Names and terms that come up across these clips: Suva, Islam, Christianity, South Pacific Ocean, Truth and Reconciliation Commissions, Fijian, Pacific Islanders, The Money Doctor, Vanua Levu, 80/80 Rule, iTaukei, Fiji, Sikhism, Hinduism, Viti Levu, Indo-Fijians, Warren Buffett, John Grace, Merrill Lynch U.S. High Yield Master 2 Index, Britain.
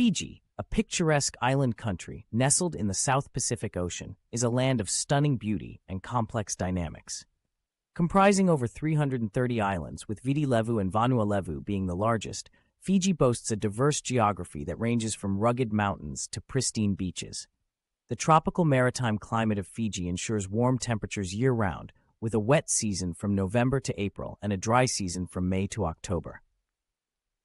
Fiji, a picturesque island country nestled in the South Pacific Ocean, is a land of stunning beauty and complex dynamics. Comprising over 330 islands, with Viti Levu and Vanua Levu being the largest, Fiji boasts a diverse geography that ranges from rugged mountains to pristine beaches. The tropical maritime climate of Fiji ensures warm temperatures year-round, with a wet season from November to April and a dry season from May to October.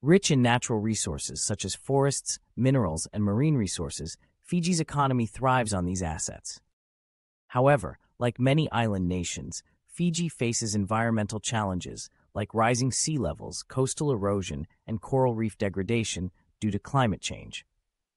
Rich in natural resources such as forests, minerals, and marine resources, Fiji's economy thrives on these assets. However, like many island nations, Fiji faces environmental challenges like rising sea levels, coastal erosion, and coral reef degradation due to climate change.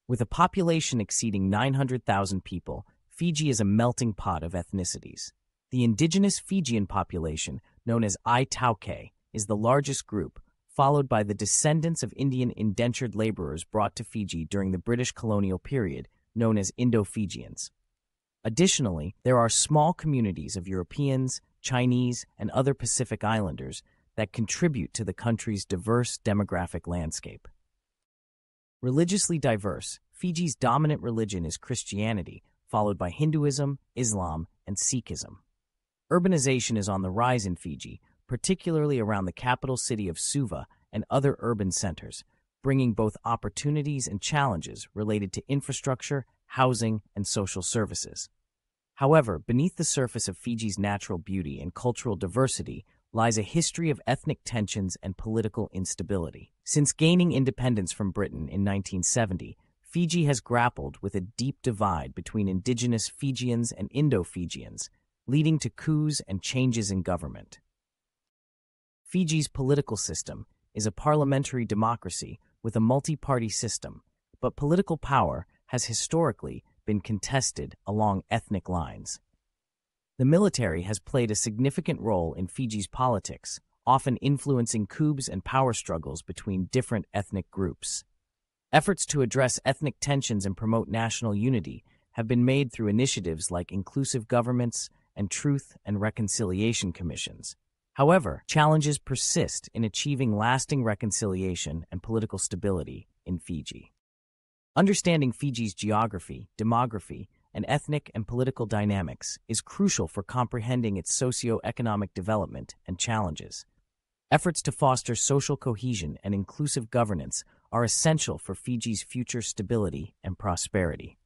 With a population exceeding 900,000 people, Fiji is a melting pot of ethnicities. The indigenous Fijian population, known as iTaukei, is the largest group, followed by the descendants of Indian indentured laborers brought to Fiji during the British colonial period, known as Indo-Fijians. Additionally, there are small communities of Europeans, Chinese, and other Pacific Islanders that contribute to the country's diverse demographic landscape. Religiously diverse, Fiji's dominant religion is Christianity, followed by Hinduism, Islam, and Sikhism. Urbanization is on the rise in Fiji, particularly around the capital city of Suva and other urban centers, bringing both opportunities and challenges related to infrastructure, housing, and social services. However, beneath the surface of Fiji's natural beauty and cultural diversity lies a history of ethnic tensions and political instability. Since gaining independence from Britain in 1970, Fiji has grappled with a deep divide between indigenous Fijians and Indo-Fijians, leading to coups and changes in government. Fiji's political system is a parliamentary democracy with a multi-party system, but political power has historically been contested along ethnic lines. The military has played a significant role in Fiji's politics, often influencing coups and power struggles between different ethnic groups. Efforts to address ethnic tensions and promote national unity have been made through initiatives like inclusive governments and truth and reconciliation commissions. However, challenges persist in achieving lasting reconciliation and political stability in Fiji. Understanding Fiji's geography, demography, and ethnic and political dynamics is crucial for comprehending its socio-economic development and challenges. Efforts to foster social cohesion and inclusive governance are essential for Fiji's future stability and prosperity.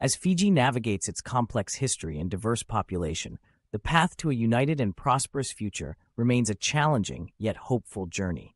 As Fiji navigates its complex history and diverse population, the path to a united and prosperous future remains a challenging yet hopeful journey.